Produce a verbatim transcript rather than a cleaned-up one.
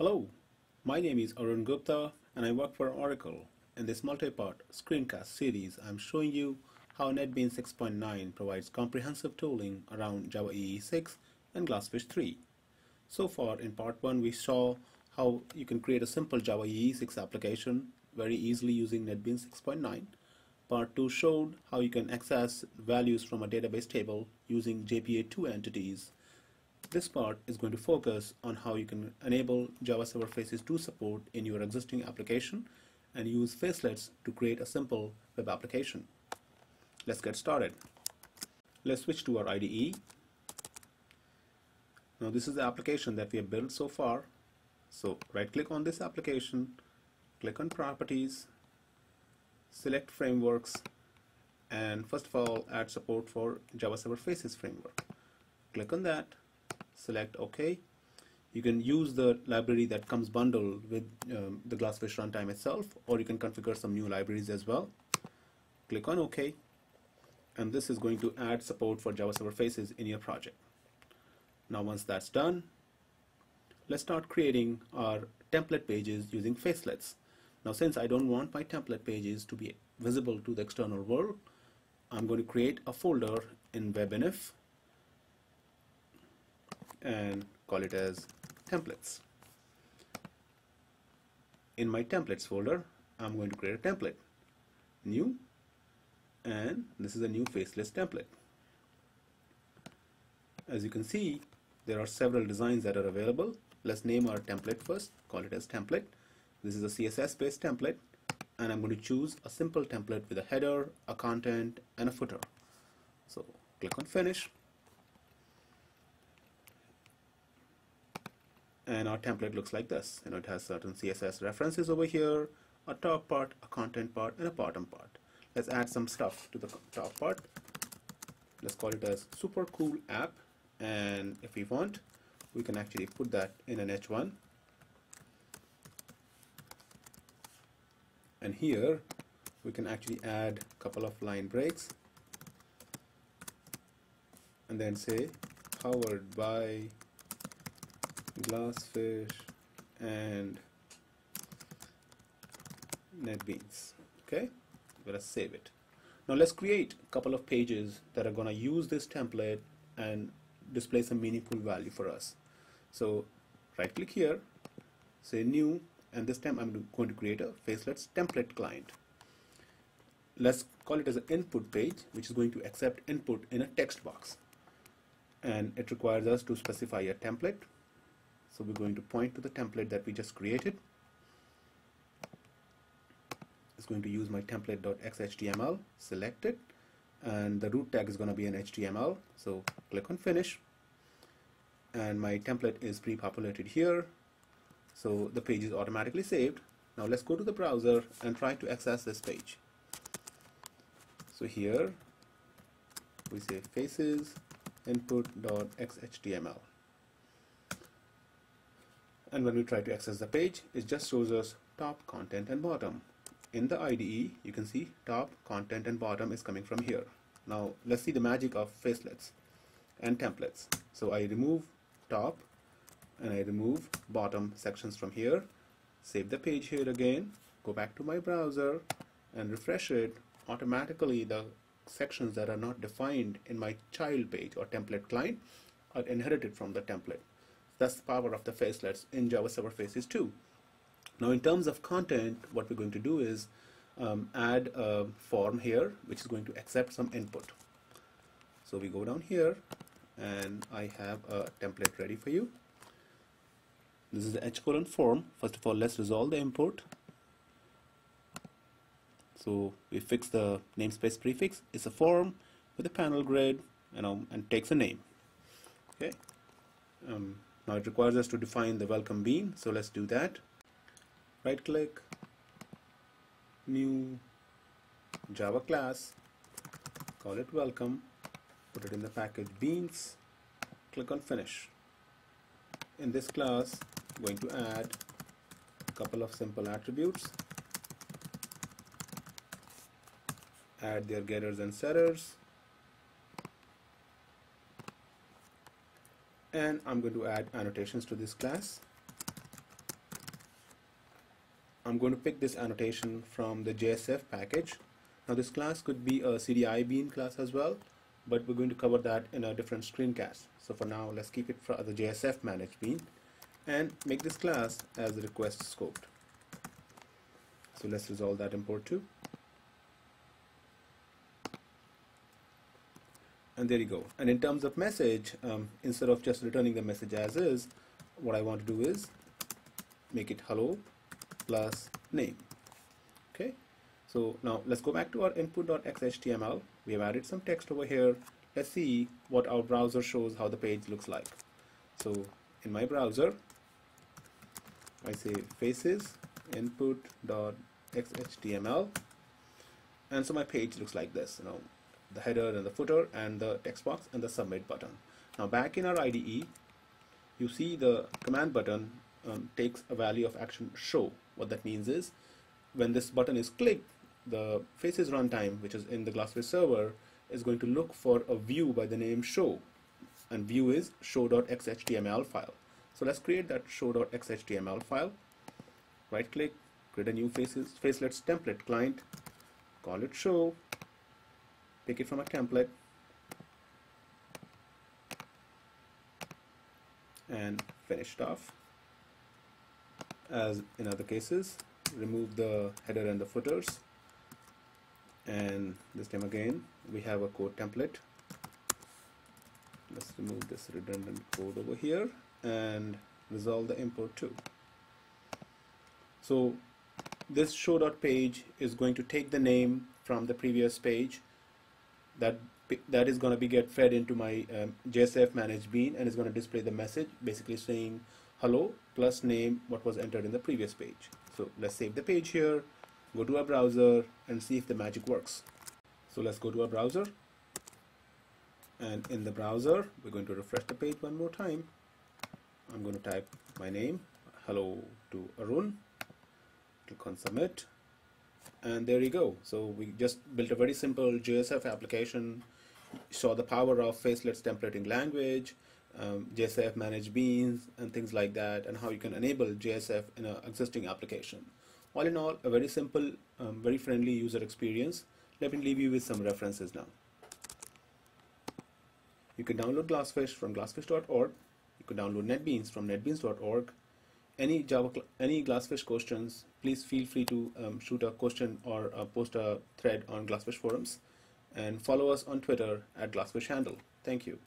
Hello, my name is Arun Gupta and I work for Oracle. In this multi-part screencast series, I'm showing you how NetBeans six point nine provides comprehensive tooling around Java E E six and GlassFish three. So far in part one we saw how you can create a simple Java E E six application very easily using NetBeans six point nine. Part two showed how you can access values from a database table using J P A two entities. This part is going to focus on how you can enable Java Server Faces two support in your existing application and use Facelets to create a simple web application. Let's get started. Let's switch to our I D E. Now this is the application that we have built so far. So right click on this application, click on Properties, select Frameworks, and first of all add support for Java Server Faces framework. Click on that. Select OK. You can use the library that comes bundled with um, the GlassFish runtime itself, or you can configure some new libraries as well. Click on OK, and this is going to add support for Java Server Faces in your project. Now once that's done, let's start creating our template pages using Facelets. Now since I don't want my template pages to be visible to the external world, I'm going to create a folder in WebInf and call it as templates. In my templates folder, I'm going to create a template, new, and this is a new faceless template. As you can see, there are several designs that are available. Let's name our template first, call it as template. This is a C S S based template, and I'm going to choose a simple template with a header, a content, and a footer. So click on finish, and our template looks like this. You know, it has certain C S S references over here, a top part, a content part, and a bottom part. Let's add some stuff to the top part. Let's call it as super cool app, and if we want, we can actually put that in an H one. And here we can actually add a couple of line breaks and then say powered by GlassFish and NetBeans. Okay, let's save it. Now let's create a couple of pages that are gonna use this template and display some meaningful value for us. So right click here, say new, and this time I'm going to create a Facelets template client. Let's call it as an input page, which is going to accept input in a text box, and it requires us to specify a template. So we're going to point to the template that we just created. It's going to use my template.xhtml, select it, and the root tag is going to be an H T M L. So click on finish, and my template is pre-populated here, so the page is automatically saved. Now let's go to the browser and try to access this page. So here we say faces input.xhtml. And when we try to access the page, it just shows us top, content, and bottom. In the I D E, you can see top, content, and bottom is coming from here. Now let's see the magic of Facelets and templates. So I remove top and I remove bottom sections from here. Save the page here again, go back to my browser and refresh it. Automatically the sections that are not defined in my child page or template client are inherited from the template. That's the power of the Facelets in Java Server Faces two. Now in terms of content, what we're going to do is um, add a form here which is going to accept some input. So we go down here and I have a template ready for you. This is the H colon form. First of all, let's resolve the import. So we fix the namespace prefix. It's a form with a panel grid, you know, and takes a name. Okay. Um, Now it requires us to define the welcome bean, so let's do that. Right click, new, Java class, call it welcome, put it in the package beans, click on finish. In this class, I'm going to add a couple of simple attributes, add their getters and setters. And I'm going to add annotations to this class. I'm going to pick this annotation from the J S F package. Now this class could be a C D I bean class as well, but we're going to cover that in a different screencast. So for now, let's keep it for the J S F managed bean and make this class as the request scoped. So let's resolve that import to. And there you go. And in terms of message, um, instead of just returning the message as is, what I want to do is make it hello plus name. Okay. So now let's go back to our input.xhtml. We have added some text over here. Let's see what our browser shows, how the page looks like. So in my browser, I say faces input.xhtml, and so my page looks like this. You know, the header and the footer and the text box and the submit button. Now back in our I D E, you see the command button um, takes a value of action show. What that means is when this button is clicked, the faces runtime, which is in the GlassFish server, is going to look for a view by the name show, and view is show.xhtml file. So let's create that show.xhtml file. Right click, create a new faces facelets template client, call it show. Take it from a template and finish it off. As in other cases, remove the header and the footers, and this time again we have a code template. Let's remove this redundant code over here and resolve the import too. So this show.page is going to take the name from the previous page. That, that is going to be get fed into my um, J S F managed bean, and is going to display the message basically saying hello plus name, what was entered in the previous page. So let's save the page here, go to our browser and see if the magic works. So let's go to our browser, and in the browser we're going to refresh the page one more time. I'm going to type my name, hello to Arun, click on submit. And there you go. So we just built a very simple J S F application, saw the power of facelets templating language, um, J S F managed beans and things like that, and how you can enable J S F in an existing application. All in all, a very simple, um, very friendly user experience. Let me leave you with some references now. You can download GlassFish from glassfish dot org. You can download NetBeans from netbeans dot org. Any Java, any GlassFish questions, please feel free to um, shoot a question or uh, post a thread on GlassFish forums, and follow us on Twitter at GlassFish handle. Thank you.